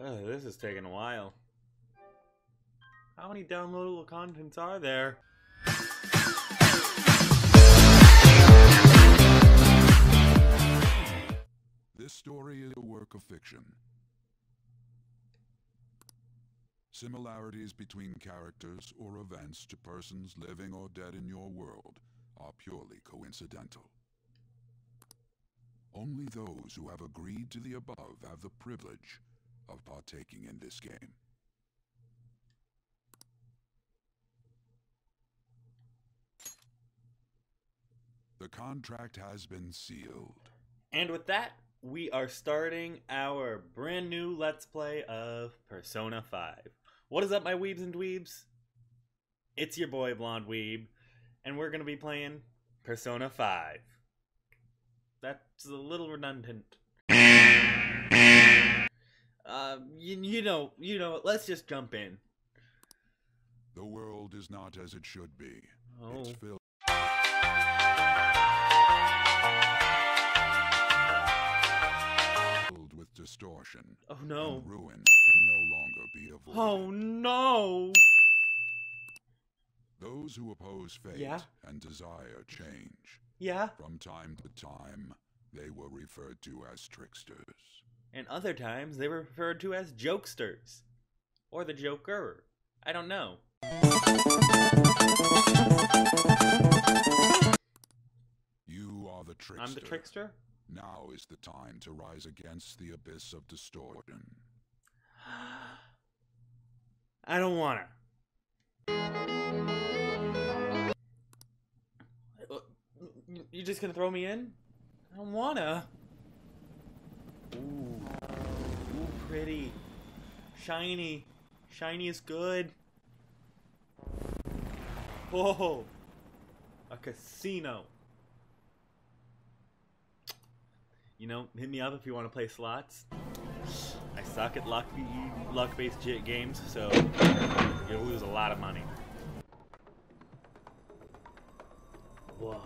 Oh, this is taking a while. How many downloadable contents are there? This story is a work of fiction. Similarities between characters or events to persons living or dead in your world are purely coincidental. Only those who have agreed to the above have the privilege of partaking in this game. The contract has been sealed. And with that, we are starting our brand new Let's Play of Persona 5. What is up, my weebs and dweebs? It's your boy, Blonde Weeb, and we're going to be playing Persona 5. That's a little redundant. You know, let's just jump in. The world is not as it should be. Oh. It's filled. With distortion. Oh no. And ruin can no longer be avoided. Oh no. Those who oppose fate and desire change. Yeah. From time to time, they were referred to as tricksters. And other times, they were referred to as jokesters. Or the joker. I don't know. You are the trickster. I'm the trickster? Now is the time to rise against the abyss of distortion. I don't want to. You're just gonna throw me in? I don't wanna. Ooh. Ooh, pretty. Shiny. Shiny is good. Whoa. A casino. You know, hit me up if you want to play slots. I suck at luck-based games, so you'll lose a lot of money. Whoa.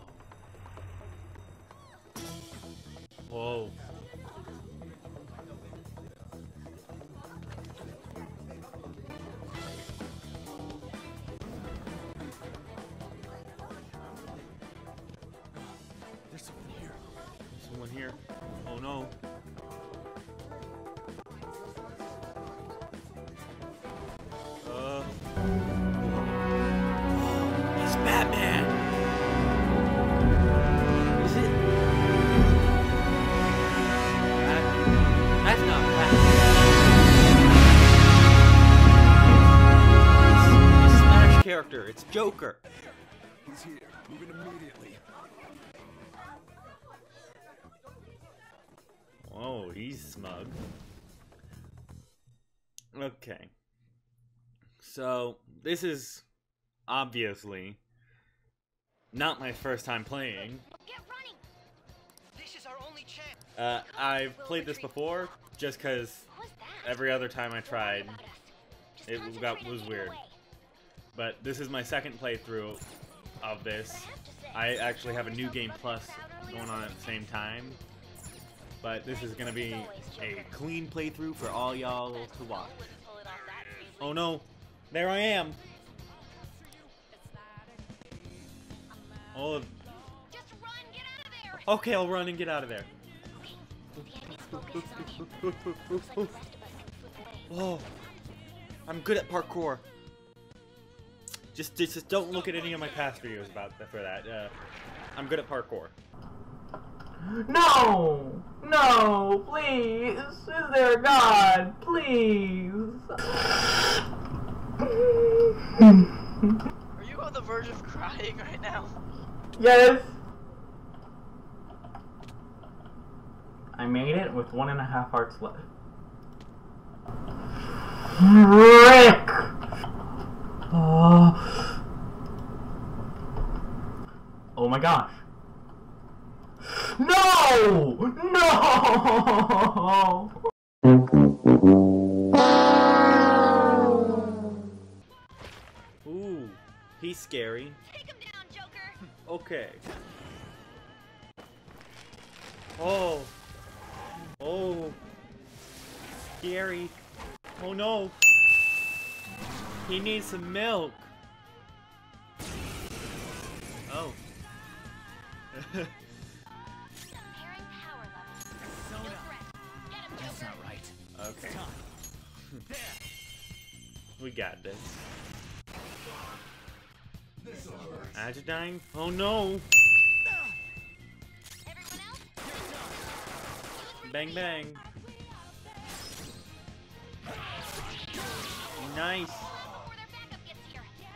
Whoa. There's someone here. There's someone here. Oh no. It's Batman! Is it? Batman? That's not Batman. It's a Smash character. It's Joker. He's here. Moving immediately. Oh, he's smug. Okay. So, this is obviously not my first time playing. I've played this before just because every other time I tried, it was weird. But this is my second playthrough of this. I actually have a New Game Plus going on at the same time. But this is gonna be a clean playthrough for all y'all to watch. Oh no, there I am. Oh. Okay, I'll run and get out of there. Whoa, I'm good at parkour. Just don't look at any of my past videos about that for that. I'm good at parkour. No! No! Please! Is there a God? Please! Are you on the verge of crying right now? Yes! I made it with 1.5 hearts left. Frick! Oh my gosh! No! No! Ooh, he's scary. Take him down, Joker. Okay. Oh. Oh. Scary. Oh no! He needs some milk! Oh. That's not right. Okay. We got this. Agidine? Oh no! Bang bang! Nice!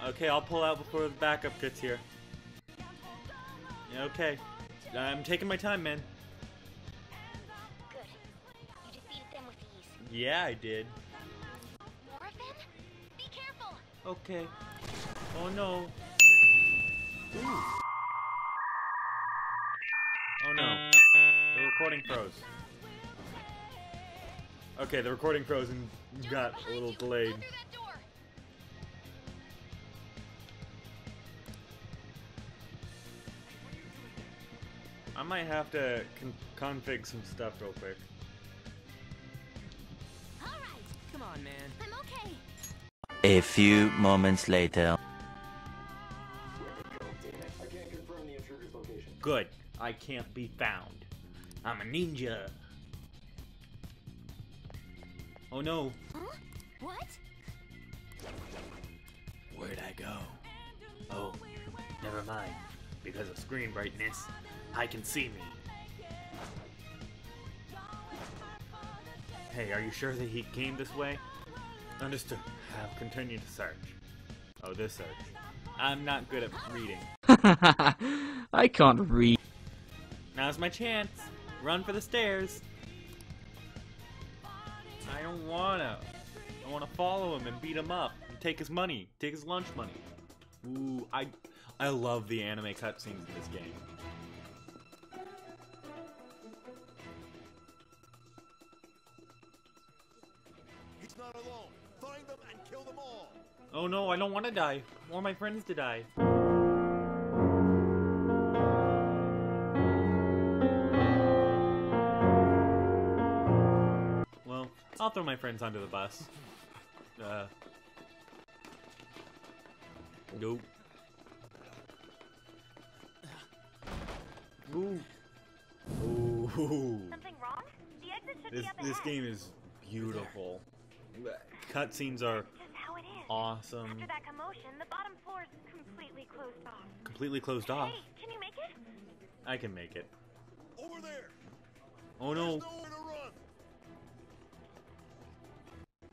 Okay, I'll pull out before the backup gets here. Okay. I'm taking my time, man. Good. You defeated them with ease. Yeah, I did. More of them? Be careful! Okay. Oh no. Ooh. Oh no. The recording froze. Okay, the recording froze and got a little delayed. I might have to config some stuff real quick. All right. Come on, man. I'm okay. A few moments later. I can't confirm the intruder's location. Good. I can't be found. I'm a ninja. Oh no. Huh? What? Where'd I go? Oh, never mind. Because of screen brightness, I can see me. Hey, are you sure that he came this way? Understood. I'll continue to search. Oh, this search. I'm not good at reading. I can't read. Now's my chance. Run for the stairs. I don't wanna. I wanna follow him and beat him up and take his money, take his lunch money. Ooh, I love the anime cutscenes in this game. He's not alone. Find them and kill them all. Oh no, I don't want to die, or my friends to die. Well, I'll throw my friends under the bus. Nope. Ooh. Ooh. Something wrong? The exit should be at the end. This game is beautiful. Cutscenes are awesome. After that commotion, the bottom floor is completely closed off. Completely closed off? Hey, can you make it? I can make it. Over there. Oh no. There's nowhere to run.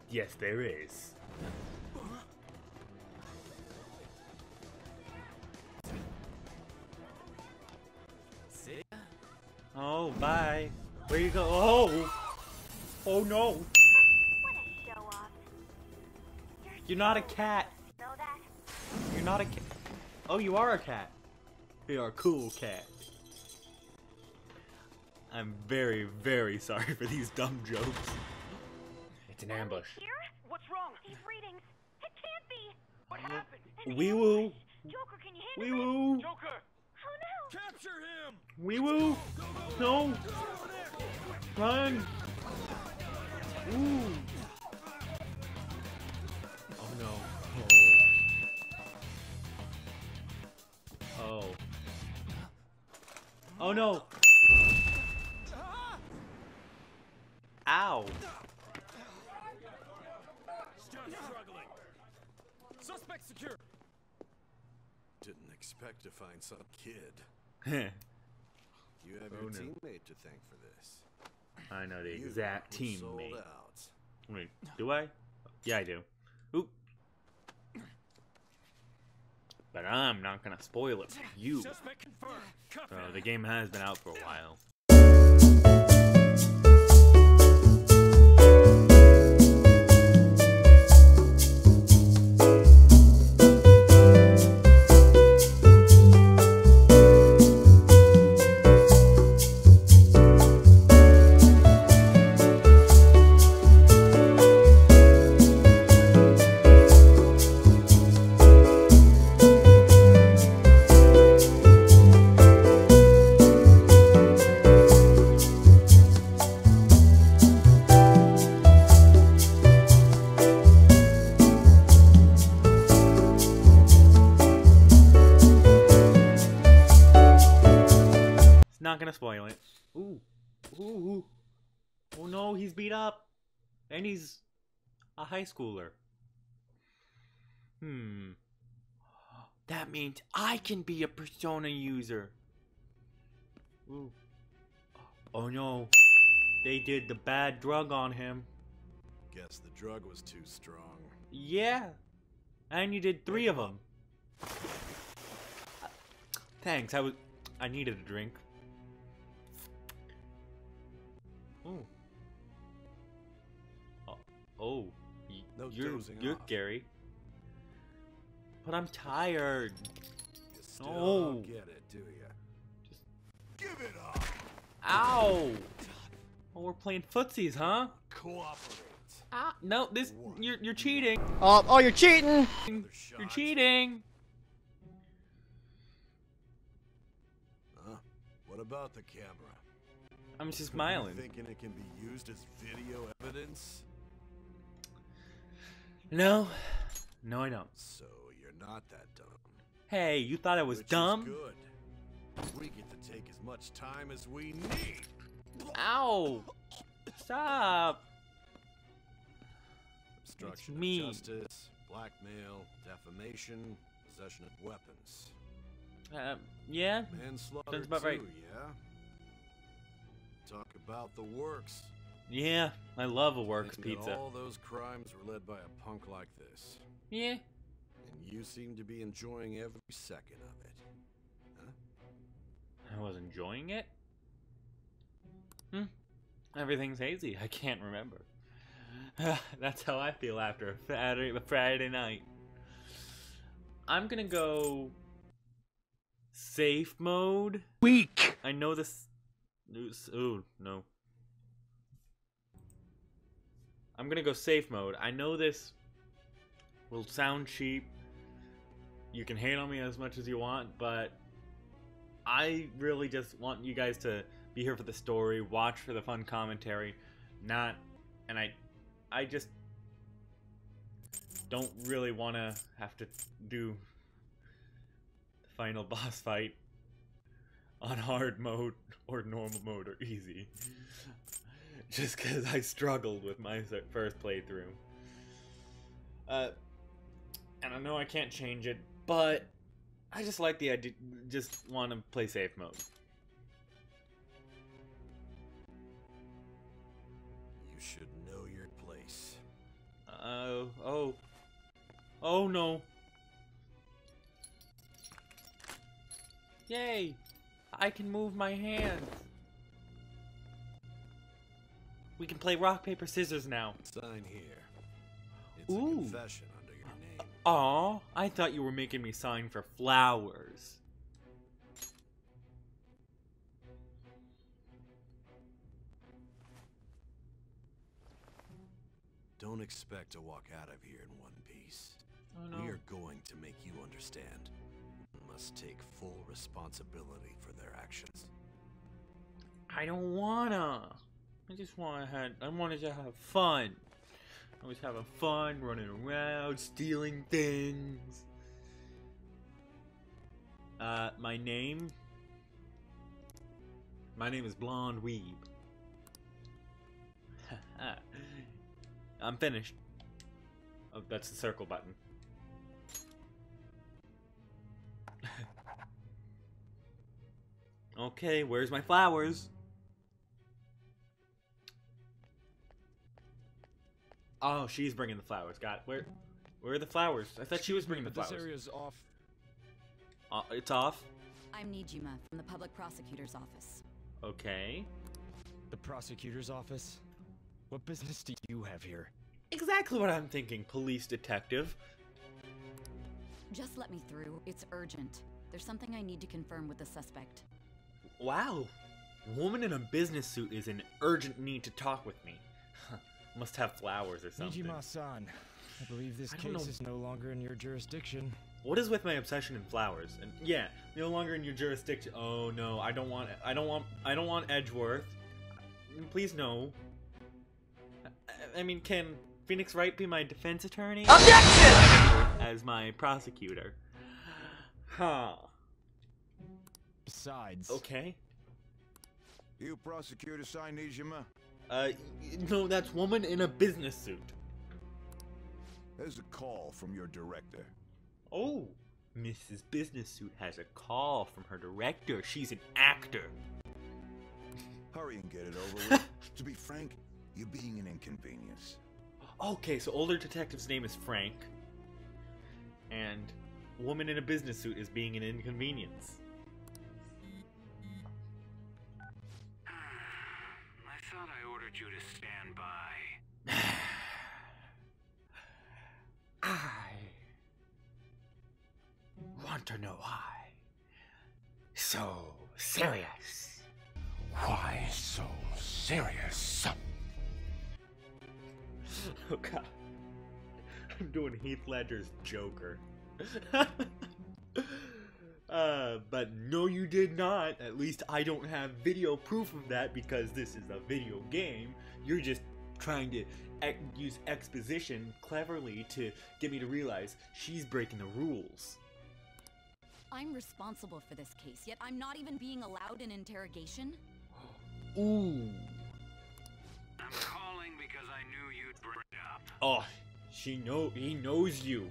Yes, there is. Oh, bye. Where you go? Oh! Oh no! What a show off. You're not a cat! Know that? You're not a cat. Oh, you are a cat. You are a cool cat. I'm very, very sorry for these dumb jokes. It's an ambush. Here? What's wrong? These readings. It can't be! What happened? Wee woo! Joker, can you handle wee woo! Joker! Capture him! Wee woo! No! Run! Ooh! Oh no. Oh. Oh. Oh no! Ow! Still struggling. Suspect secure. Didn't expect to find some kid. You have your teammate to thank for this. I know the exact teammate. Wait, do I? Yeah, I do. Oop. But I'm not gonna spoil it for you. The game has been out for a while. Ooh. Oh no, he's beat up. And he's a high schooler. Hmm. That means I can be a Persona user. Ooh. Oh no. They did the bad drug on him. Guess the drug was too strong. Yeah. And you did 3 of them. Thanks. I needed a drink. Ooh. Oh. No, you're Gary. But I'm tired. You still don't get it, do you? Just give it up. Ow! Oh, we're playing footsies, huh? Cooperate. Ah, no, this you're cheating. Oh, you're cheating. You're cheating. Huh? What about the camera? I'm just smiling. Thinking it can be used as video evidence? No. No, I don't. So not that dumb. Hey, you thought I was dumb? Good. We get to take as much time as we need. Ow! Stop! Obstruction of justice, blackmail, defamation, possession of weapons. Yeah. Manslaughter about too, right. Yeah. Talk about the works. Yeah, I love a works pizza. All those crimes were led by a punk like this. Yeah. And you seem to be enjoying every second of it. Huh? I was enjoying it? Hmm. Everything's hazy. I can't remember. That's how I feel after a Friday night. I'm gonna go safe mode. Weak! I know this. Ooh, no. I'm gonna go safe mode. I know this will sound cheap. You can hate on me as much as you want, but I really just want you guys to be here for the story, watch for the fun commentary, not, and I just don't really want to have to do the final boss fight on hard mode or normal mode or easy, just because I struggled with my first playthrough. And I know I can't change it, but I just like the idea. Just want to play safe mode. You should know your place. Oh no! Yay! I can move my hands. We can play rock paper scissors now. Sign here. It's a confession. Aw, I thought you were making me sign for flowers. Don't expect to walk out of here in one piece. Oh, no. We are going to make you understand. You must take full responsibility for their actions. I don't wanna. I just wanted to have fun. I was having fun, running around, stealing things. My name? My name is Blonde Weeb. I'm finished. Oh, that's the circle button. Okay, where's my flowers? Oh, she's bringing the flowers. God, where are the flowers? I thought she was bringing the flowers. This area's off. It's off? I'm Nijima from the public prosecutor's office. Okay. The prosecutor's office? What business do you have here? Exactly what I'm thinking, police detective. Just let me through. It's urgent. There's something I need to confirm with the suspect. Wow. A woman in a business suit is in urgent need to talk with me. Must have flowers or something. Nijima-san, I believe this case is no longer in your jurisdiction. What is with my obsession in flowers? And yeah, no longer in your jurisdiction. Oh no, I don't want. I don't want Edgeworth. Please no. I mean, can Phoenix Wright be my defense attorney? Objection! As my prosecutor. Huh. Besides. Okay. You prosecutor sign Nijima? No, that's woman in a business suit. There's a call from your director. Oh, Mrs. Business Suit has a call from her director. She's an actor. Hurry and get it over with. To be frank, you're being an inconvenience. Okay, so older detective's name is Frank. And woman in a business suit is being an inconvenience. I thought I ordered you to stand by. I want to know why. So serious. Why so serious? Oh god. I'm doing Heath Ledger's Joker. But no, you did not. At least I don't have video proof of that because this is a video game. You're just trying to use exposition cleverly to get me to realize she's breaking the rules. I'm responsible for this case, yet I'm not even being allowed an interrogation? Ooh. I'm calling because I knew you'd bring it up. Oh, he knows you.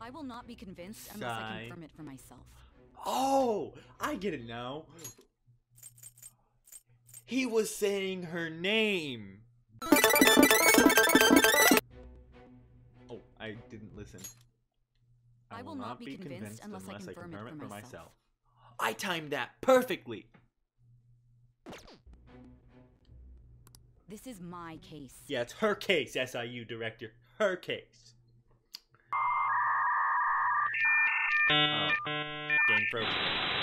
I will not be convinced unless I confirm it for myself. Oh, I get it now. He was saying her name. Oh, I didn't listen. I will not be convinced unless I confirm it for myself. I timed that perfectly. This is my case. Yeah, it's her case, SIU director. Her case. Oh. Game frozen. Oh.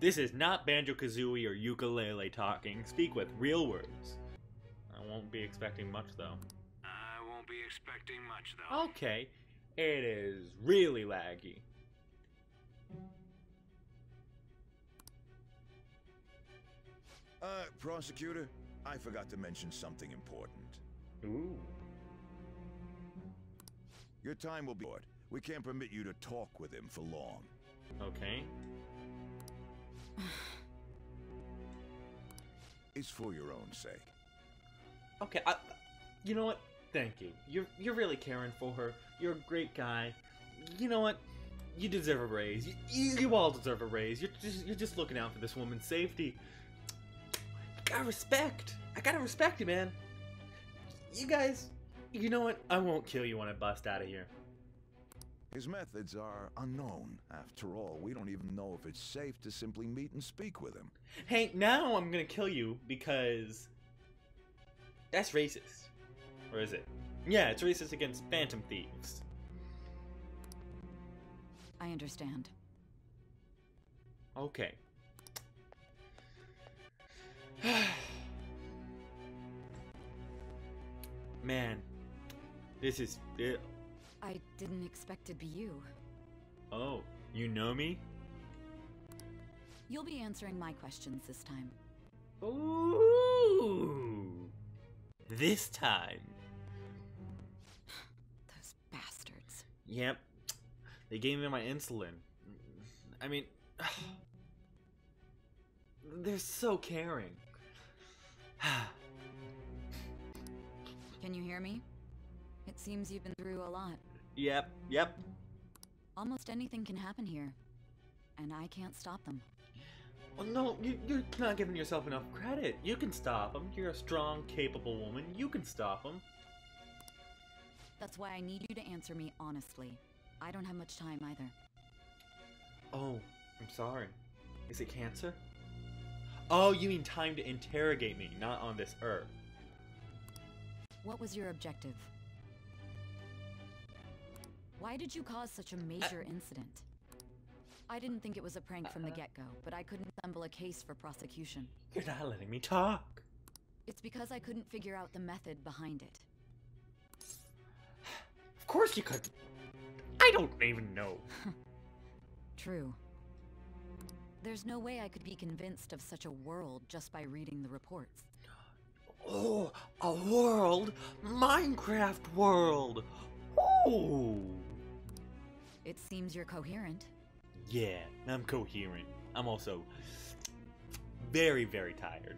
This is not Banjo-Kazooie or ukulele talking. Speak with real words. I won't be expecting much, though. I won't be expecting much, though. Okay. It is really laggy. Prosecutor, I forgot to mention something important. Ooh. Your time will be short. We can't permit you to talk with him for long. Okay. It's for your own sake. Okay, you know what? Thank you. You're really caring for her. You're a great guy. You know what? You deserve a raise. You all deserve a raise. You're just looking out for this woman's safety. I gotta respect you, man. You guys, you know what? I won't kill you when I bust out of here. His methods are unknown. After all, we don't even know if it's safe to simply meet and speak with him. Hey, now I'm gonna kill you because that's racist. Or is it? Yeah, it's racist against phantom thieves. I understand. Okay. Man, this is it. I didn't expect it'd be you. Oh, you know me? You'll be answering my questions this time. Ooh! This time. Those bastards. Yep. They gave me my insulin. I mean, they're so caring. Can you hear me? It seems you've been through a lot. Yep, yep. Almost anything can happen here, and I can't stop them. Well, no, you're not giving yourself enough credit. You can stop them. You're a strong, capable woman. You can stop them. That's why I need you to answer me honestly. I don't have much time either. Oh, I'm sorry. Is it cancer? Oh, you mean time to interrogate me, not on this earth. What was your objective? Why did you cause such a major incident? I didn't think it was a prank from the get-go, but I couldn't assemble a case for prosecution. You're not letting me talk. It's because I couldn't figure out the method behind it. Of course you couldn't. I don't even know. True. There's no way I could be convinced of such a world just by reading the reports. Oh, a world! Minecraft world! Oh! It seems you're coherent. Yeah, I'm coherent. I'm also very, very tired.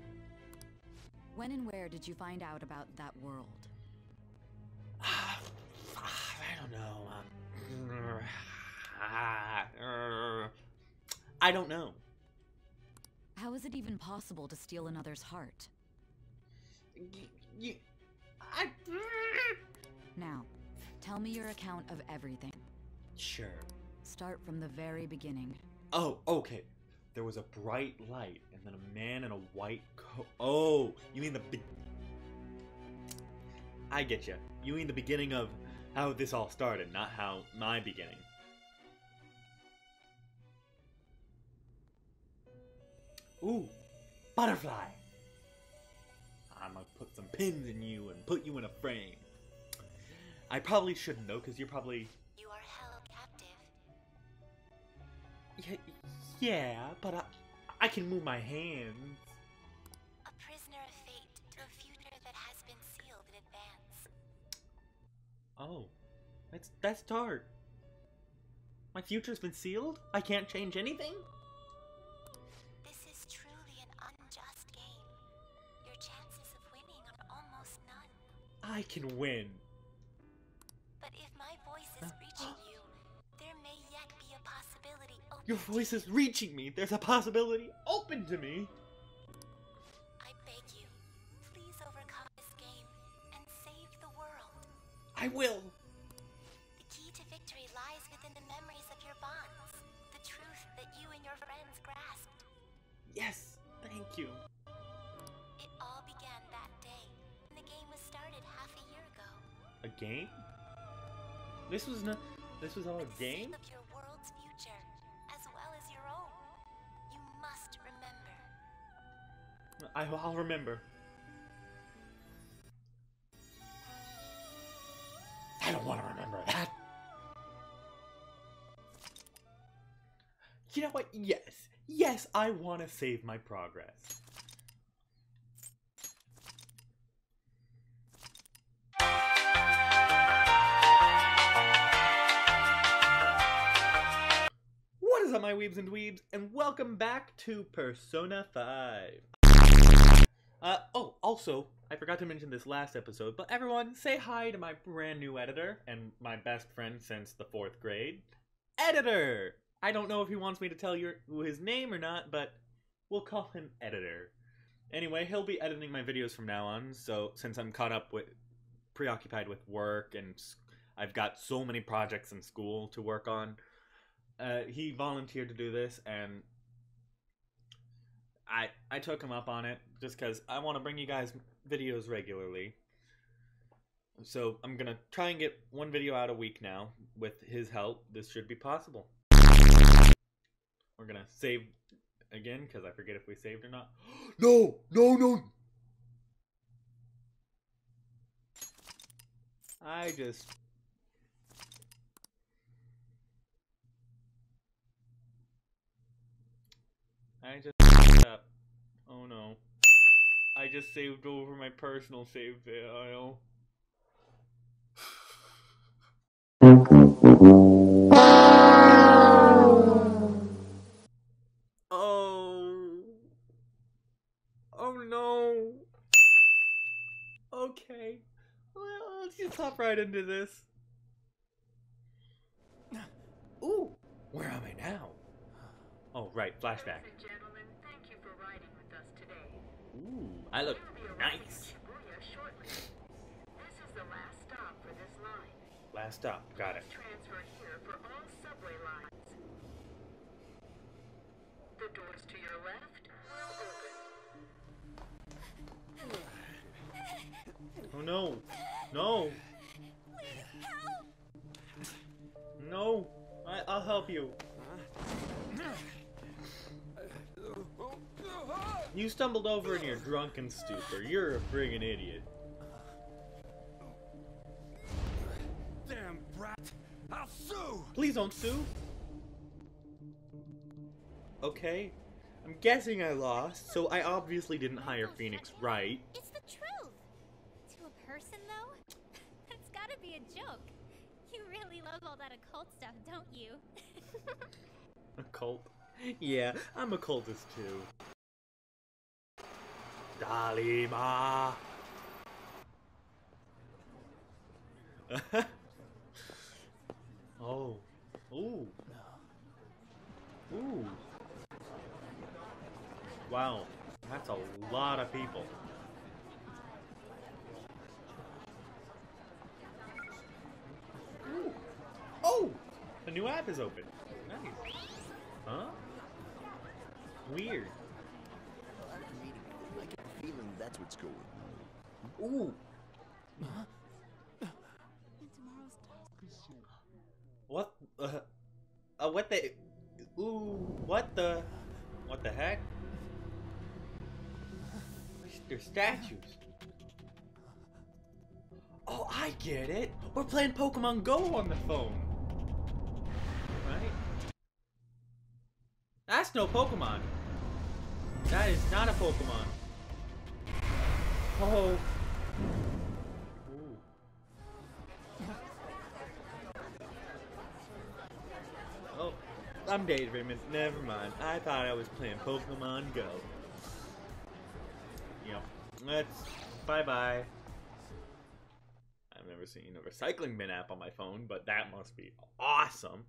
When and where did you find out about that world? I don't know. I don't know. How is it even possible to steal another's heart? Now, tell me your account of everything. Sure. Start from the very beginning. Oh, okay. There was a bright light, and then a man in a white coat. Oh, you mean the... I get you. You mean the beginning of how this all started, not how my beginning. Ooh, butterfly. I'm gonna put some pins in you and put you in a frame. I probably shouldn't though, because you're probably... You are held captive. Yeah, but I can move my hands. A prisoner of fate to a future that has been sealed in advance. Oh, that's dark. My future's been sealed? I can't change anything? I can win. But if my voice is reaching you, there may yet be a possibility open. Your voice is reaching me. There's a possibility open to me. I beg you, please overcome this game and save the world. I will. The key to victory lies within the memories of your bonds, the truth that you and your friends grasped. Yes, thank you. A game? This was not. This was all a game. Of your world's future, as well as your own. You must remember. I'll remember. I don't want to remember that. You know what? Yes, yes, I want to save my progress. My weebs and dweebs, and welcome back to Persona 5. Oh, also, I forgot to mention this last episode, but everyone, say hi to my brand new editor, and my best friend since the 4th grade. Editor! I don't know if he wants me to tell you his name or not, but we'll call him Editor. Anyway, he'll be editing my videos from now on, so since I'm caught up with, preoccupied with work, and I've got so many projects in school to work on, he volunteered to do this, and I took him up on it just because I want to bring you guys videos regularly. So I'm going to try and get one video out a week now. With his help, this should be possible. We're going to save again because I forget if we saved or not. No! No, no! I just... f***ed up. Oh no. I just saved over my personal save file. Oh. Oh no. Okay. Well, let's just hop right into this. Ooh. Where am I now? Oh, right, flashback. Ladies and gentlemen, thank you for riding with us today. Ooh, I look nice. This is the last stop for this line. Last stop, got it. Transfer here for all subway lines. The doors to your left will open. Oh no. No. Please help. No. I'll help you. You stumbled over in your drunken stupor. You're a friggin' idiot. Damn brat! I'll sue! Please don't sue! okay? I'm guessing I lost, so I obviously didn't hire Phoenix Wright. It's the truth! To a person, though? That's gotta be a joke. You really love all that occult stuff, don't you? Occult? Yeah, I'm a cultist too. Dalima! Oh. Ooh. Ooh. Wow, that's a lot of people. Ooh. Oh! A new app is open. Nice. Huh? Weird. I get the feeling that's what's going on. Ooh! Huh? What? What the? Ooh, what the? What the heck? They're statues. Oh, I get it. We're playing Pokemon Go on the phone. Right? That's no Pokemon. That is not a Pokemon. Oh. I'm daydreaming. Never mind. I thought I was playing Pokemon Go. Yep. Let's. Bye bye. I've never seen a recycling bin app on my phone, but that must be awesome.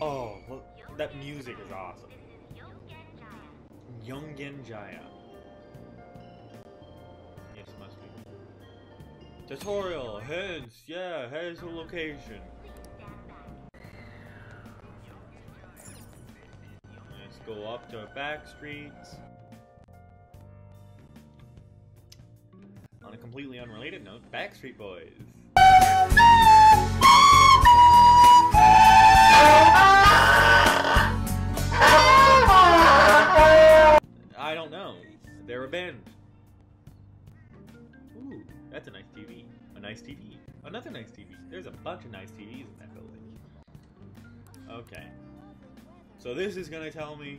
Oh, look, that music is awesome. Yongen Jaya. Yes, must be. Tutorial. Hence, yeah. Here's the location. Go up to our back streets. On a completely unrelated note, Backstreet Boys. I don't know. They're a band. Ooh, that's a nice TV. A nice TV. Another nice TV. There's a bunch of nice TVs in that building. Okay. So this is gonna tell me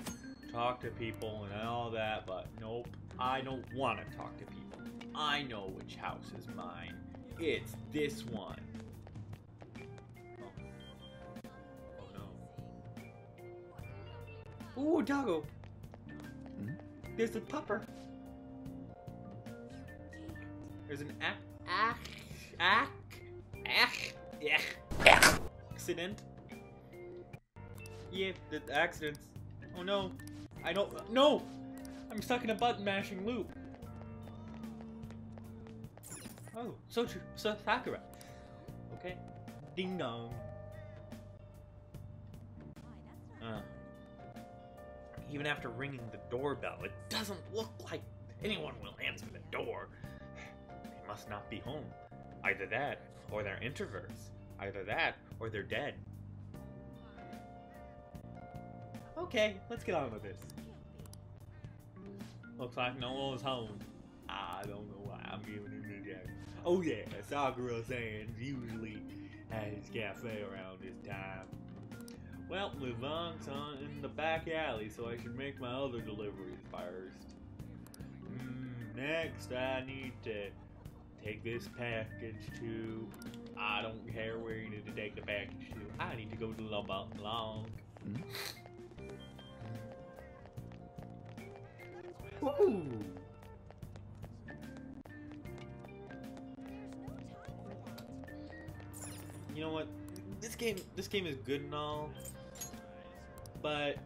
talk to people and all that, but nope, I don't want to talk to people. I know which house is mine. It's this one. Oh, oh no. Ooh, doggo. Hmm? There's a pupper. There's an accident. Yeah, the accidents. Oh no. I don't. No! I'm stuck in a button mashing loop. Oh, Sojiro Sakura. Okay. Ding dong. Even after ringing the doorbell, it doesn't look like anyone will answer the door. They must not be home. Either that, or they're introverts. Either that, or they're dead. Okay, let's get on with this. Looks like no one's home. I don't know why I'm giving him the jacket. Oh yeah, Sakura-san usually has his cafe around this time. Well, Levon's in the back alley, so I should make my other deliveries first. Next, I need to take this package to... I don't care where you need to take the package to. I need to go to Long. Ooh. There's no time for that. You know what? This game is good and all, but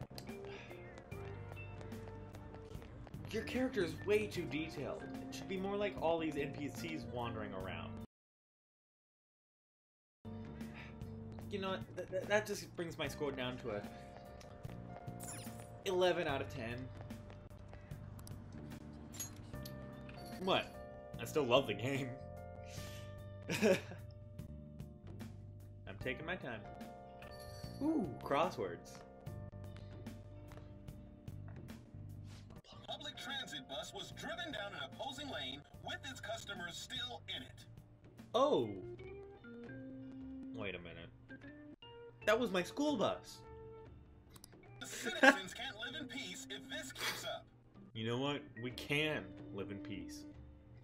your character is way too detailed. It should be more like all these NPCs wandering around. You know what? That just brings my score down to a 11 out of 10. What? I still love the game. I'm taking my time. Ooh, crosswords. Public transit bus was driven down an opposing lane with its customers still in it. Oh. Wait a minute. that was my school bus. The citizens can't live in peace if this keeps up. You know what? We can live in peace.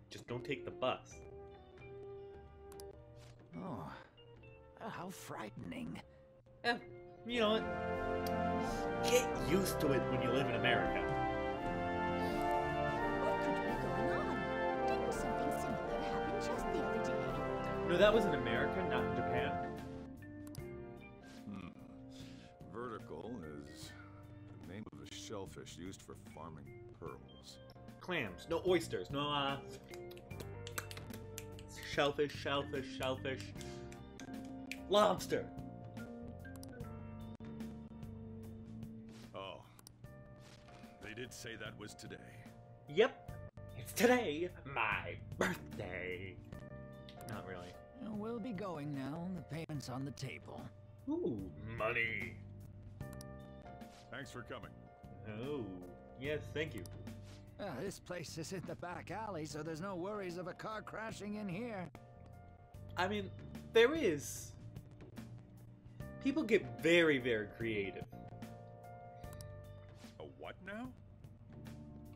Just don't take the bus. Oh, how frightening. Eh, you know what? Get used to it when you live in America. What could be going on? Didn't something similar happen just the other day? No, that was in America, not in Japan. Vertical is the name of a shellfish used for farming pearls. Clams, no oysters, no shellfish, shellfish. Lobster! Oh. They did say that was today. Yep. It's today, my birthday. Not really. We'll be going now. The payment's on the table. Ooh, money. Thanks for coming. Oh, yes, thank you. This place is in the back alley, so there's no worries of a car crashing in here. I mean, there is. People get very, very creative. A what now?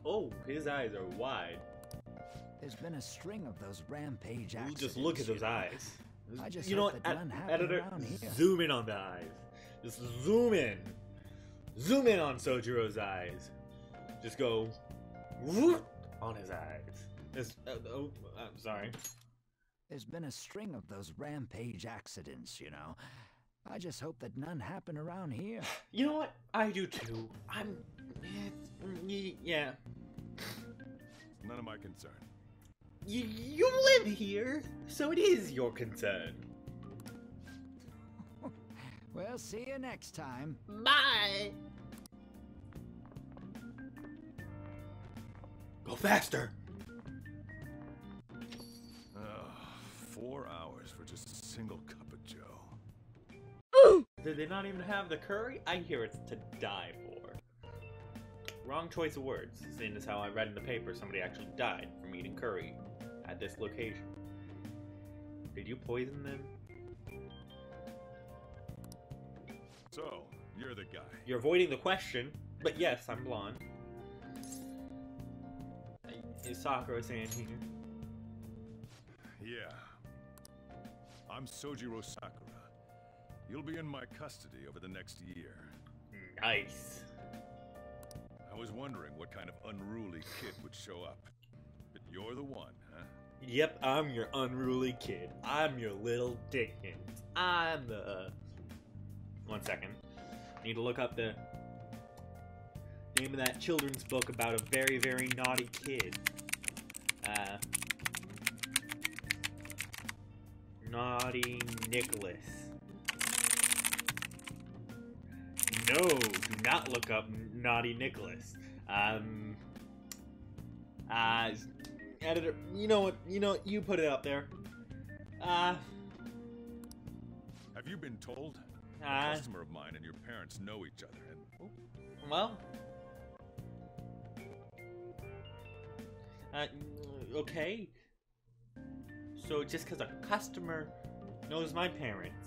Oh, his eyes are wide. There's been a string of those rampage accidents. Just look at those eyes. I just you know what, editor, zoom in on the eyes. Just zoom in. Zoom in on Sojiro's eyes. Just go whoop, on his eyes. Oh, I'm sorry. There's been a string of those rampage accidents, you know. I just hope that none happen around here. You know what? I do too. Yeah. None of my concern. You live here, so it is your concern. Well, see you next time. Bye! Go faster! 4 hours for just a single cup of joe. Ooh! Did they not even have the curry? I hear it's to die for. Wrong choice of words, seeing as how I read in the paper somebody actually died from eating curry at this location. Did you poison them? So, you're the guy. You're avoiding the question, but yes, I'm blonde. Is Sakura saying here? Yeah. I'm Sojiro Sakura. You'll be in my custody over the next year. Nice. I was wondering what kind of unruly kid would show up. But you're the one, huh? Yep, I'm your unruly kid. I'm your little Dickens. I'm the... 1 second. I need to look up the name of that children's book about a very, very naughty kid. Naughty Nicholas. No, do not look up Naughty Nicholas. Editor, you know what? You know, you put it up there. Have you been told? A customer of mine and your parents know each other, and well, okay. So just because a customer knows my parents,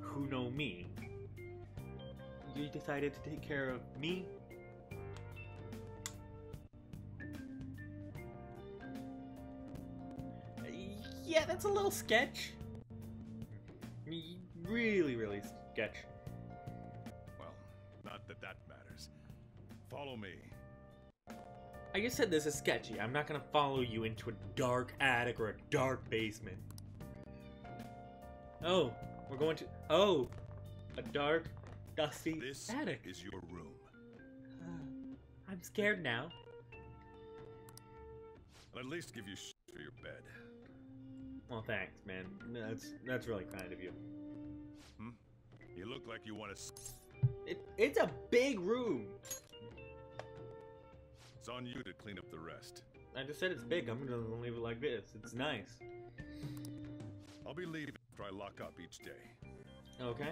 who know me, you decided to take care of me? Yeah, that's a little sketch. Really, really sketch. Well, not that that matters. Follow me. I just said this is sketchy. I'm not gonna follow you into a dark attic or a dark basement. Oh, we're going to... Oh! A dark, dusty attic. This is your room. I'm scared now. I'll at least give you shit for your bed. Well, thanks, man. That's really kind of you. Hmm? You look like you want to... It's a big room! It's on you to clean up the rest. I just said it's big, I'm gonna leave it like this. It's nice. I'll be leaving after I lock up each day. Okay.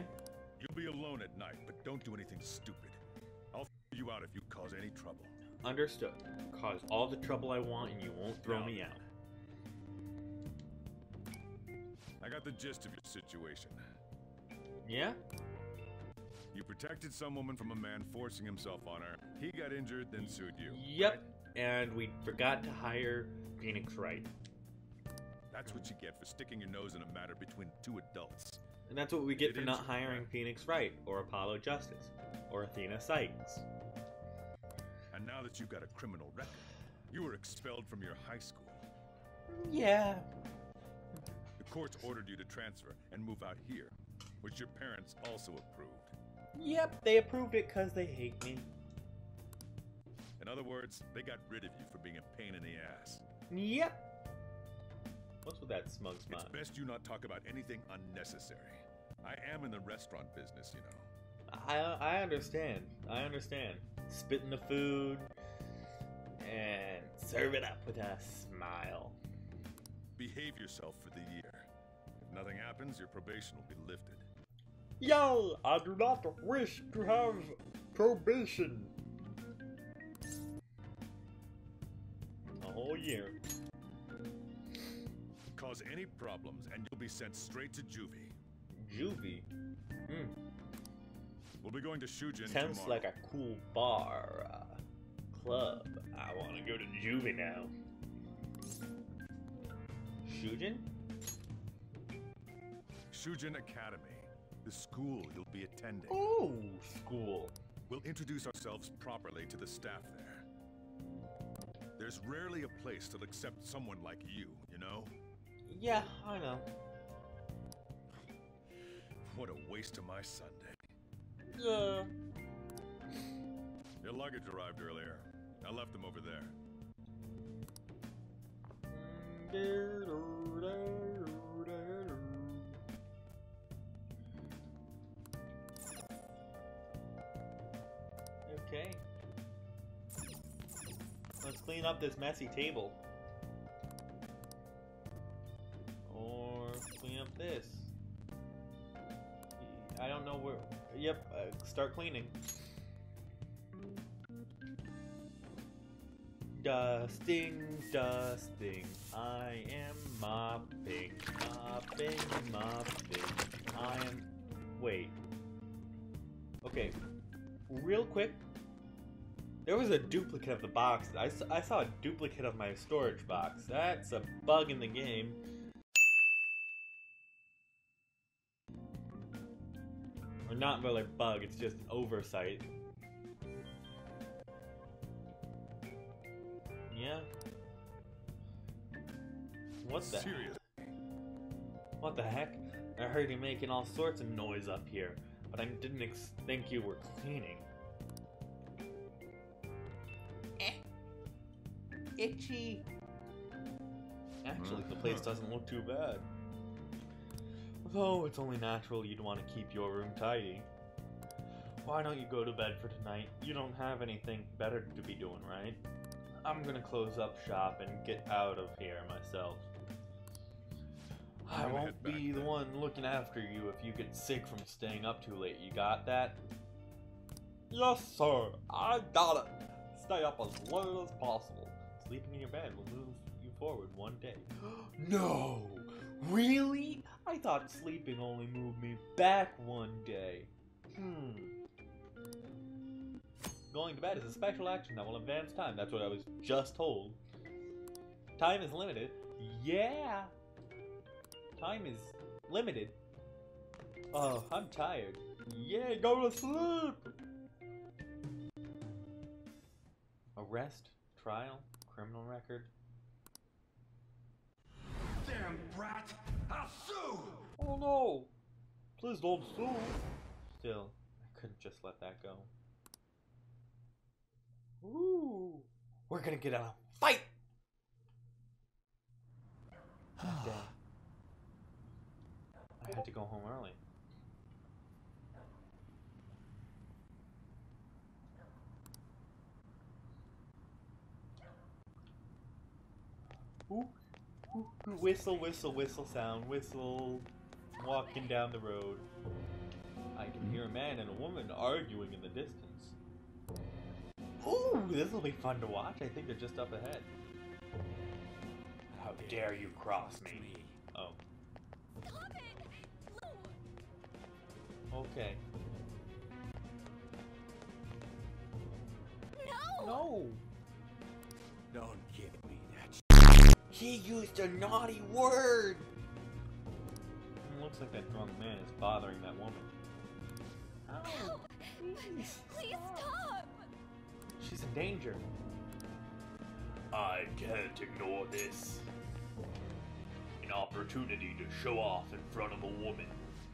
You'll be alone at night, but don't do anything stupid. I'll f*** you out if you cause any trouble. Understood. Cause all the trouble I want and you won't throw me out. I got the gist of your situation. Yeah? You protected some woman from a man forcing himself on her. He got injured, then sued you. Yep. Right? And we forgot to hire Phoenix Wright. That's what you get for sticking your nose in a matter between two adults. And that's what we get for not hiring Phoenix Wright, or Apollo Justice, or Athena Cykes. And now that you've got a criminal record, you were expelled from your high school. Yeah. The courts ordered you to transfer and move out here, which your parents also approved. Yep, they approved it because they hate me. In other words, they got rid of you for being a pain in the ass. Yep. What's with that smug smile? It's best you not talk about anything unnecessary. I am in the restaurant business, you know. I understand. I understand. Spit in the food and serve it up with a smile. Behave yourself for the year. If nothing happens, your probation will be lifted. Yo, I do not wish to have probation. A whole year. Cause any problems and you'll be sent straight to juvie. Juvie? Hmm. We'll be going to Shujin tomorrow. Sounds like a cool bar, club. I want to go to juvie now. Shujin? Shujin Academy. The school you'll be attending. Oh, school. We'll introduce ourselves properly to the staff there. There's rarely a place that'll accept someone like you, you know? Yeah, I know. What a waste of my Sunday. Yeah. Your luggage arrived earlier. I left them over there. Okay. Let's clean up this messy table. Clean up this. I don't know where. Yep, start cleaning. Dusting, dusting. I am mopping, mopping, mopping. I am. Wait. Okay. Real quick. There was a duplicate of the box. I saw a duplicate of my storage box. That's a bug in the game. Or not really a bug, it's just oversight. Yeah. What the Seriously? Heck? What the heck? I heard you making all sorts of noise up here, but I didn't think you were cleaning. Eh. Itchy. Actually, the place doesn't look too bad. Though it's only natural you'd want to keep your room tidy. Why don't you go to bed for tonight? You don't have anything better to be doing, right? I'm gonna close up shop and get out of here myself. I won't be the one looking after you if you get sick from staying up too late, you got that? Yes, sir, I got it. Stay up as late as possible. Sleeping in your bed will move you forward one day. No! Really? I thought sleeping only moved me back one day. Going to bed is a special action that will advance time. That's what I was just told. Time is limited. Yeah! Time is limited. Oh, I'm tired. Yeah, go to sleep! Arrest? Trial? Criminal record? Damn brat! I'll sue! Oh no! Please don't sue! Still, I couldn't just let that go. Ooh! We're gonna get out of fight! I had to go home early. Ooh! Whistle, whistle, whistle sound, whistle, walking down the road. I can hear a man and a woman arguing in the distance. Ooh, this'll be fun to watch. I think they're just up ahead. How dare you cross me. Oh. Okay. No! Don't give me that. He used a naughty word! It looks like that drunk man is bothering that woman. Oh, please stop! She's in danger. I can't ignore this. An opportunity to show off in front of a woman.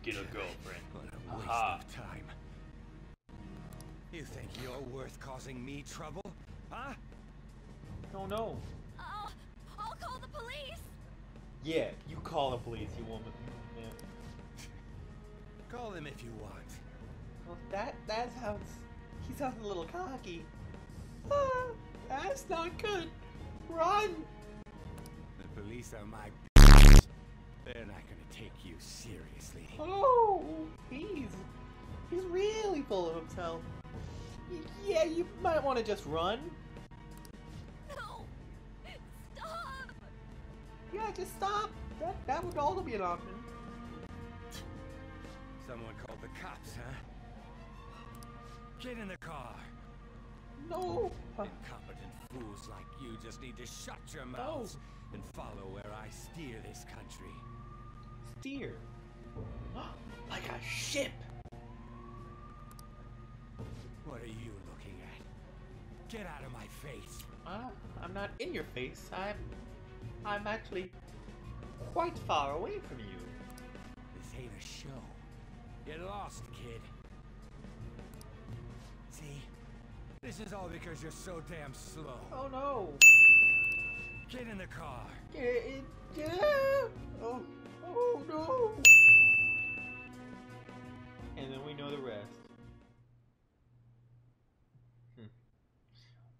Get a girlfriend. What a waste of time. You think you're worth causing me trouble? Huh? No, no. I'll call the police! Yeah, you call the police, you woman. Yeah. Call them if you want. Well, that sounds... He sounds a little cocky. Ah, that's not good. Run! The police are my... They're not gonna take you seriously. Oh, he's really full of himself. Yeah, you might want to just run. No, stop. Yeah, just stop. That would also be an option. Someone called the cops, huh? Get in the car. No. Incompetent fools like you just need to shut your mouths and follow where I steer this country. Steer? Like a ship! What are you looking at? Get out of my face! I'm not in your face. I'm actually quite far away from you. This ain't a show. Get lost, kid. See? This is all because you're so damn slow. Oh no! Get in the car. Get in. Oh no! And then we know the rest.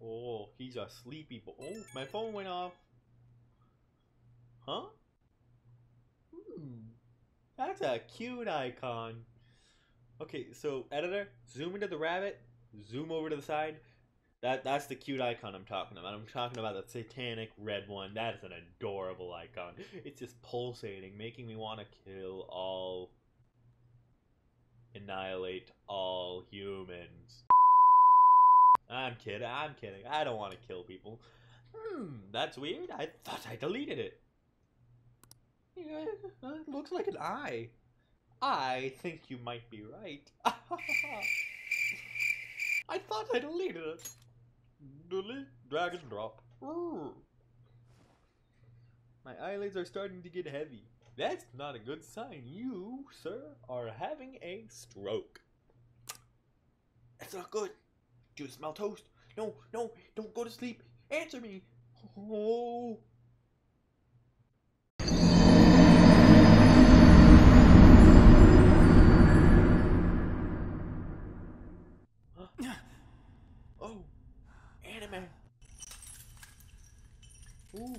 Oh, he's a sleepy boy. Oh, my phone went off. Huh? That's a cute icon. Okay, so editor, zoom into the rabbit. Zoom over to the side. That's the cute icon I'm talking about. I'm talking about the satanic red one. That is an adorable icon. It's just pulsating, making me want to kill all... Annihilate all humans. I'm kidding. I don't want to kill people. That's weird. I thought I deleted it. Yeah, it looks like an eye. I think you might be right. I thought I deleted it. Delete, drag and drop. Ooh. My eyelids are starting to get heavy. That's not a good sign. You, sir, are having a stroke. That's not good. Do you smell toast? No, no, don't go to sleep. Answer me. Oh. Oh, anime. Ooh.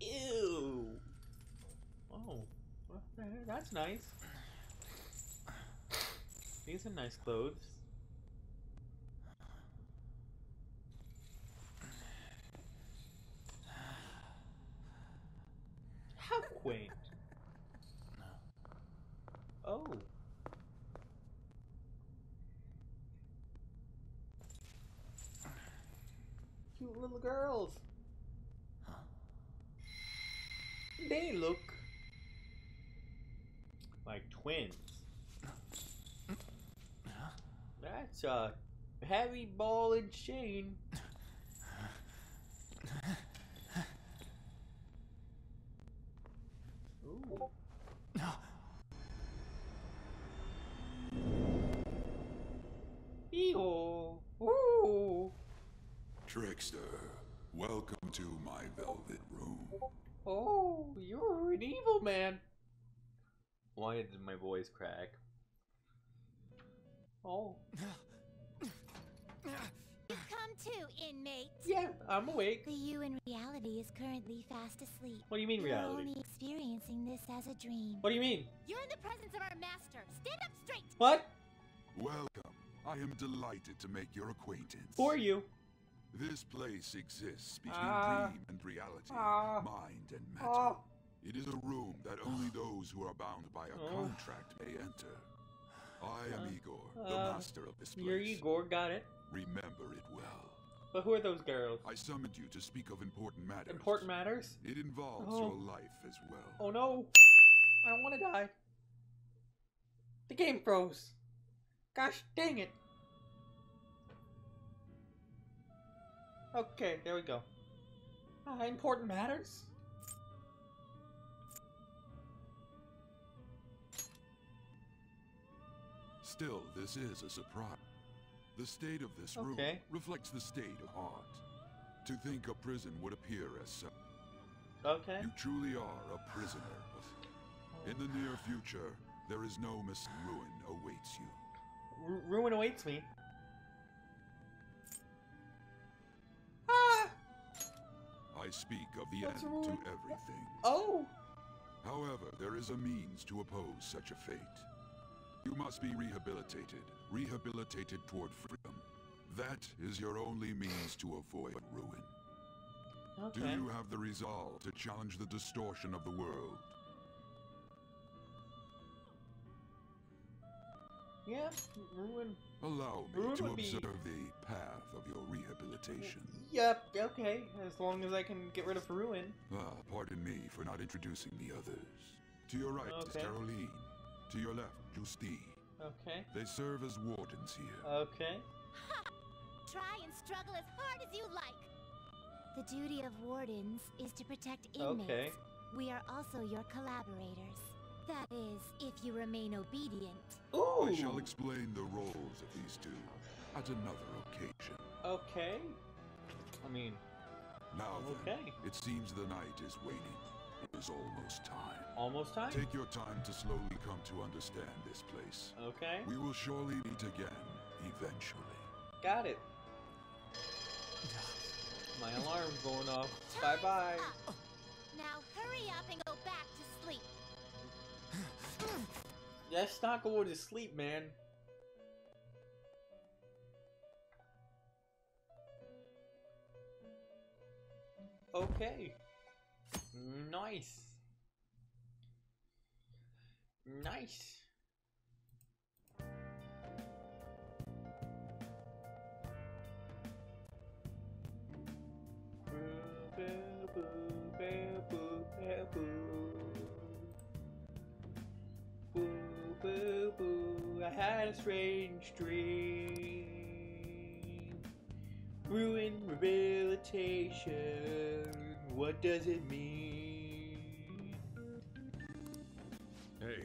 Ew. Oh, that's nice. These are nice clothes. How quaint. Oh. Cute little girls. Huh? They look like twins. Huh? That's a heavy ball and chain. Ooh. No. Ooh. Trickster, welcome to my velvet room. Oh, you're an evil man. Why did my voice crack? Oh. You've come to, inmate. Yeah, I'm awake. The you in reality is currently fast asleep. What do you mean reality? You're only experiencing this as a dream. What do you mean? You're in the presence of our master. Stand up straight. What? Welcome. I am delighted to make your acquaintance. For you. This place exists between dream and reality, mind and matter. It is a room that only those who are bound by a contract may enter. I am Igor, the master of this place. You're Igor, got it. Remember it well. But who are those girls? I summoned you to speak of important matters. Important matters? It involves your life as well. Oh no! I don't want to die. The game froze. Gosh dang it. Okay, there we go. Important matters? Still, this is a surprise. The state of this room reflects the state of art. To think a prison would appear as such. Okay. You truly are a prisoner. In the near future, there is no mistake. Ruin awaits you. Ruin awaits me. Ah! I speak of the end to everything. Oh! However, there is a means to oppose such a fate. You must be rehabilitated. Rehabilitated toward freedom. That is your only means to avoid ruin. Okay. Do you have the resolve to challenge the distortion of the world? Yeah, ruin. Allow me to observe the path of your rehabilitation. Yep, okay, as long as I can get rid of ruin. Ah, pardon me for not introducing the others. To your right is Caroline. To your left, Justine. Okay. They serve as wardens here. Okay. Ha! Try and struggle as hard as you like. The duty of wardens is to protect inmates. Okay. We are also your collaborators. That is, if you remain obedient. Ooh. I shall explain the roles of these two at another occasion. Okay. I mean... Now then, it seems the night is waiting. It is almost time. Almost time? Take your time to slowly come to understand this place. Okay. We will surely meet again, eventually. Got it. My alarm's going off. Bye-bye. Now hurry up and go back to sleep. That's not going to sleep, man. Okay. Nice. Nice. I had a strange dream. Ruin rehabilitation. What does it mean? Hey,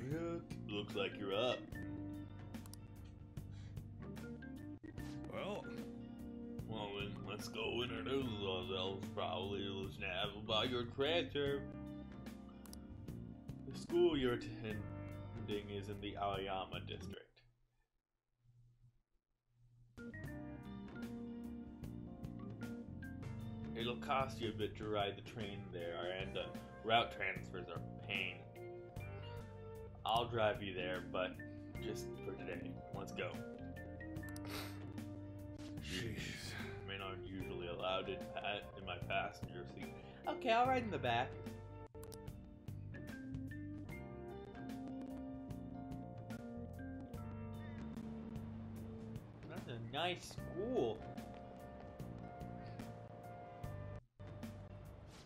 looks like you're up. Well, then let's go introduce ourselves. Probably let's nab about your transfer. The school you're attending is in the Aoyama district. It'll cost you a bit to ride the train there, and the route transfers are a pain. I'll drive you there, but just for today. Let's go. Jeez. I mean, I'm usually allowed in my passenger seat. Okay, I'll ride in the back. That's a nice school.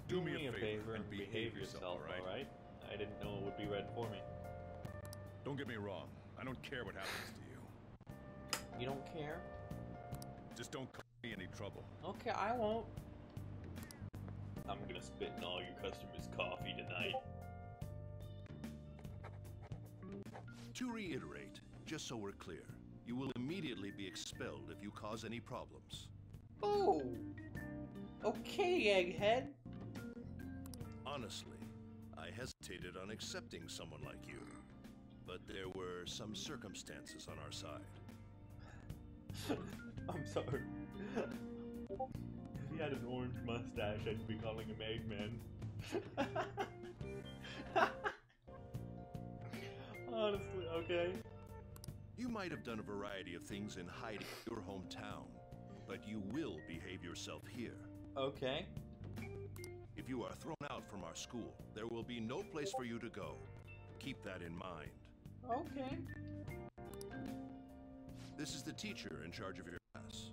Do me a favor and behave yourself, alright? I didn't know it would be read for me. Don't get me wrong. I don't care what happens to you. You don't care? Just don't cause me any trouble. Okay, I won't. I'm gonna spit in all your customers' coffee tonight. To reiterate, just so we're clear, you will immediately be expelled if you cause any problems. Oh! Okay, egghead. Honestly, I hesitated on accepting someone like you, but there were some circumstances on our side. I'm sorry. If he had an orange mustache, I'd be calling him Eggman. Honestly, okay. You might have done a variety of things in hiding your hometown, but you will behave yourself here. Okay. If you are thrown out from our school, there will be no place for you to go. Keep that in mind. Okay. This is the teacher in charge of your class.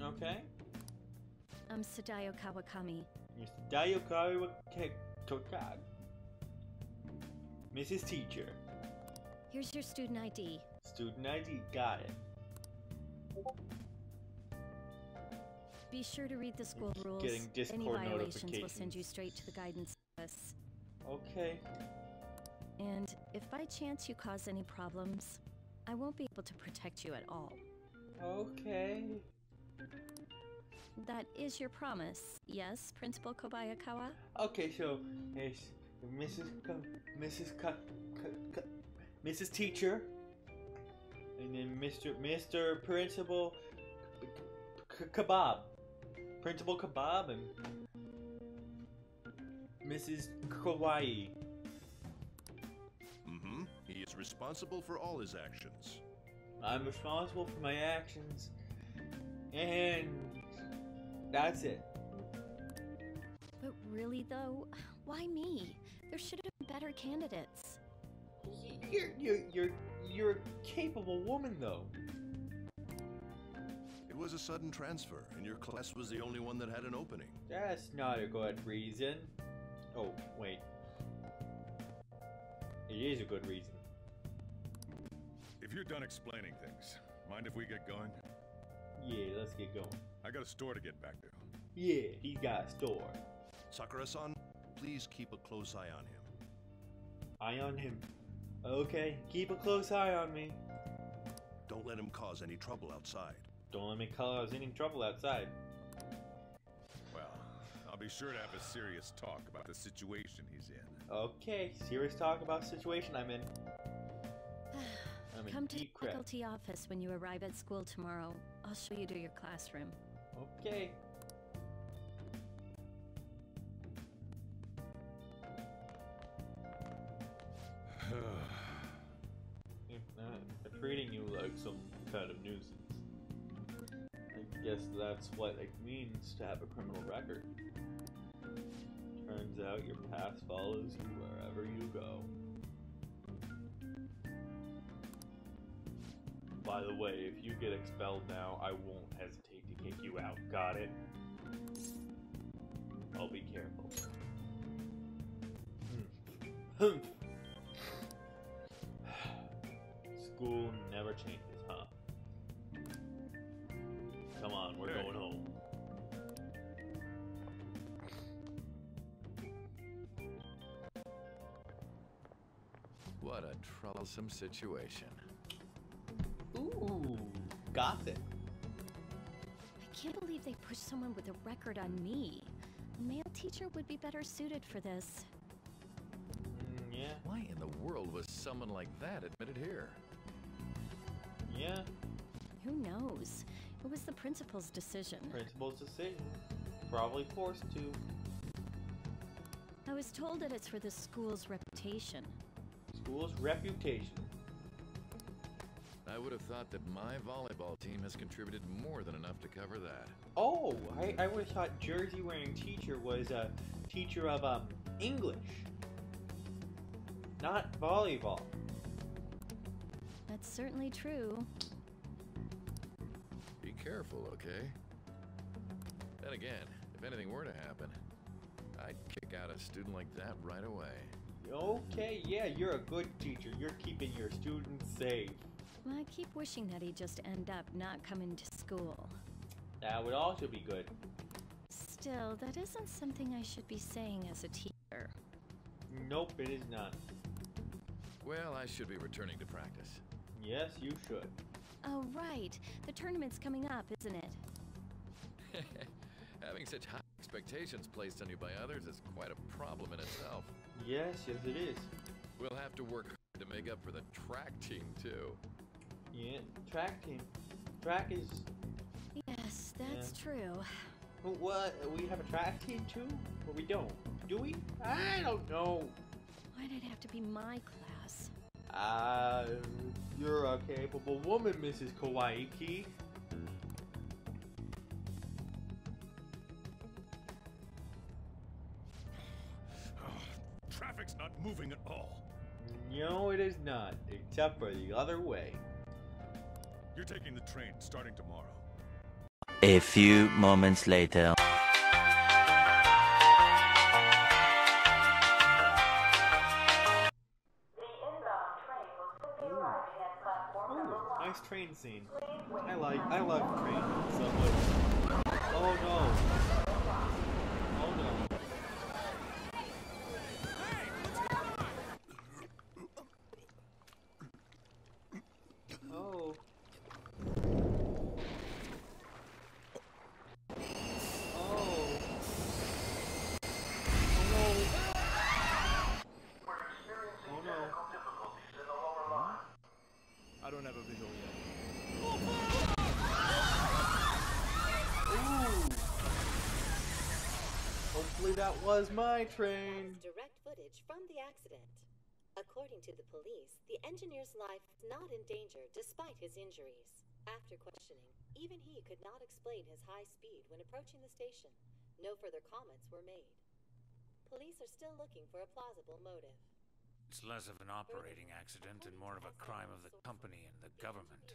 Okay. I'm Sadayo Kawakami. Sadayo Kawakami. Mrs. Teacher. Here's your student ID. Student ID, got it. Be sure to read the school rules. Getting Discord any violations will send you straight to the guidance office. Okay. And if by chance you cause any problems, I won't be able to protect you at all. Okay. That is your promise, yes, Principal Kobayakawa? Okay, so it's Mrs. Teacher, and then Mr. Principal Kebab, Principal Kebab, and Mrs. Kawaii. Mm-hmm. He is responsible for all his actions. I'm responsible for my actions, and that's it. But really, though, why me? There should have been better candidates. You're a capable woman, though. It was a sudden transfer, and your class was the only one that had an opening. That's not a good reason. Oh, wait. It is a good reason. If you're done explaining things, mind if we get going? Yeah, let's get going. I got a store to get back to. Yeah, he got a store. Sakura-san, please keep a close eye on him. Eye on him. Okay, keep a close eye on me. Don't let him cause any trouble outside. Don't let me cause any trouble outside. Well, I'll be sure to have a serious talk about the situation he's in. Okay, serious talk about the situation I'm in. I'm come to the faculty office when you arrive at school tomorrow. I'll show you to your classroom. Okay. I'm treating you like some kind of nuisance. I guess that's what it means to have a criminal record. Turns out your past follows you wherever you go. By the way, if you get expelled now, I won't hesitate to kick you out. Got it? I'll be careful. Humph. School never changes, huh? Come on, we're going home. What a troublesome situation. Ooh, gossip. I can't believe they pushed someone with a record on me. A male teacher would be better suited for this. Yeah. Why in the world was someone like that admitted here? Yeah. Who knows? It was the principal's decision. Principal's decision. Probably forced to. I was told that it's for the school's reputation. School's reputation. I would have thought that my volleyball team has contributed more than enough to cover that. Oh, I would have thought jersey-wearing teacher was a teacher of English. Not volleyball. That's certainly true. Be careful, okay? Then again, if anything were to happen, I'd kick out a student like that right away. Okay, yeah, you're a good teacher. You're keeping your students safe. Well, I keep wishing that he'd just end up not coming to school. That would also be good. Still, that isn't something I should be saying as a teacher. Nope, it is not. Well, I should be returning to practice. Yes, you should. Oh, right. The tournament's coming up, isn't it? Having such high expectations placed on you by others is quite a problem in itself. Yes, yes it is. We'll have to work hard to make up for the track team, too. Yeah, track team. Track is... Yes, that's true. What? We have a track team, too? But we don't. Do we? I don't know. Why'd it have to be my class? You're a capable woman, Mrs. Kawaii. Oh, traffic's not moving at all. No, it is not, except for the other way. You're taking the train starting tomorrow. A few moments later. Train scene. I love train so much. Oh no. Oh no. Oh. Oh. Oh no. I don't have a visual yet. Hopefully that was my train. Direct footage from the accident. According to the police, the engineer's life is not in danger despite his injuries. After questioning, even he could not explain his high speed when approaching the station. No further comments were made. Police are still looking for a plausible motive. It's less of an operating accident and more of a crime of the company and the government.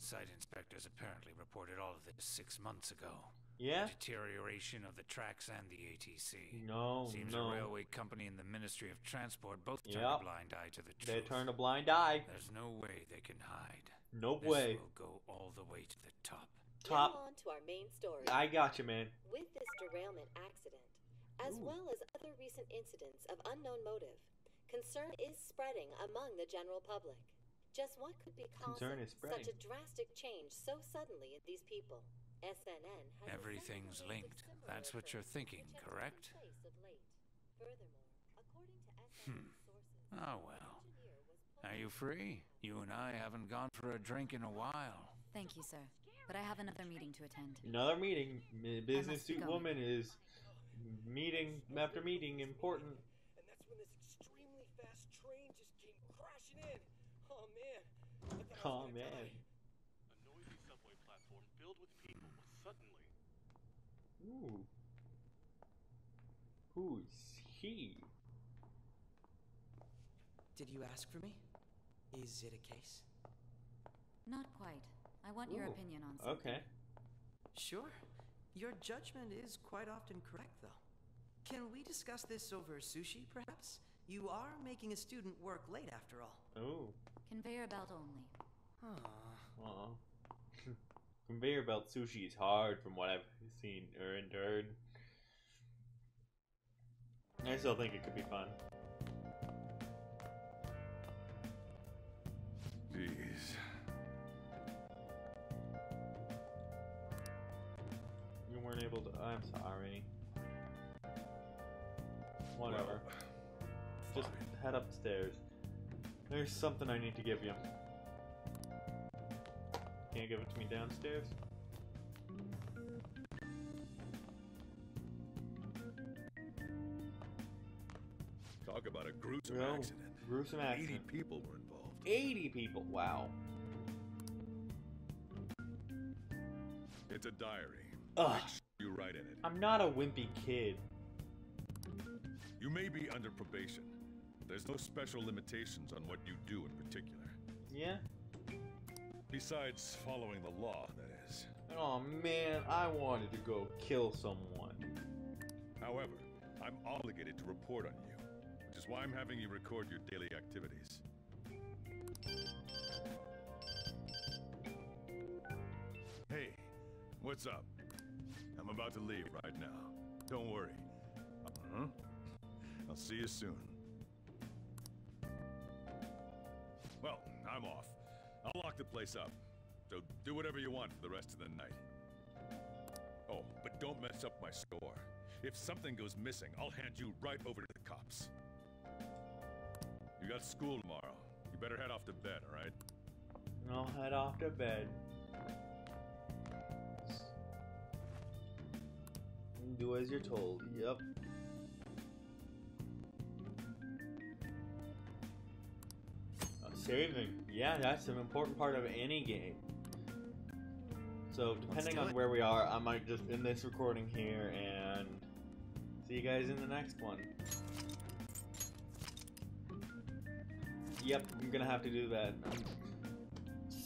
Site inspectors apparently reported all of this 6 months ago. Yeah. The deterioration of the tracks and the ATC. No, seems no. The railway company and the Ministry of Transport both turned a blind eye to the truth. They turned a blind eye. There's no way they can hide. No way. This will go all the way to the top. Now on to our main story. I got you, man. With this derailment accident, as well as other recent incidents of unknown motive, concern is spreading among the general public. Just what could be causing such a drastic change so suddenly in these people? SNN has everything's linked. That's what you're thinking, correct? Oh well. Are you free? You and I haven't gone for a drink in a while. Thank you, sir. But I have another meeting to attend. Another meeting? Business suit woman is meeting after meeting important. And that's when this extremely fast train just came crashing in. Oh man. Oh man. A noisy subway platform filled with people suddenly. Ooh. Who's he? Did you ask for me? Is it a case? Not quite. I want your opinion on something. Okay. Sure. Your judgment is quite often correct, though. Can we discuss this over sushi, perhaps? You are making a student work late after all. Oh. Conveyor belt only. Aww. Aww. Conveyor belt sushi is hard from what I've seen or endured. I still think it could be fun. Jeez. You weren't able to... I'm sorry. Whatever. Just head upstairs. There's something I need to give you. Can't give it to me downstairs? Talk about a gruesome accident. Gruesome accident. 80 people were involved. 80 people? Wow. It's a diary. Ugh. Make sure you write in it. I'm not a wimpy kid. You may be under probation. There's no special limitations on what you do in particular. Yeah? Besides following the law, that is. Oh man, I wanted to go kill someone. However, I'm obligated to report on you, which is why I'm having you record your daily activities. Hey, what's up? I'm about to leave right now. Don't worry. I'll see you soon. Well, I'm off. I'll lock the place up. So do whatever you want for the rest of the night. Oh, but don't mess up my score. If something goes missing, I'll hand you right over to the cops. You got school tomorrow. You better head off to bed, all right? I'll head off to bed. Do as you're told. Yep. Saving. Yeah, that's an important part of any game. So, depending on where we are, I might just end this recording here and see you guys in the next one. Yep, I'm gonna have to do that.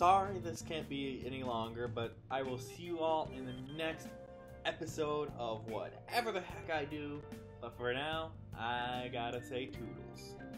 sorry this can't be any longer, but I will see you all in the next episode of whatever the heck I do. But for now, I gotta say toodles.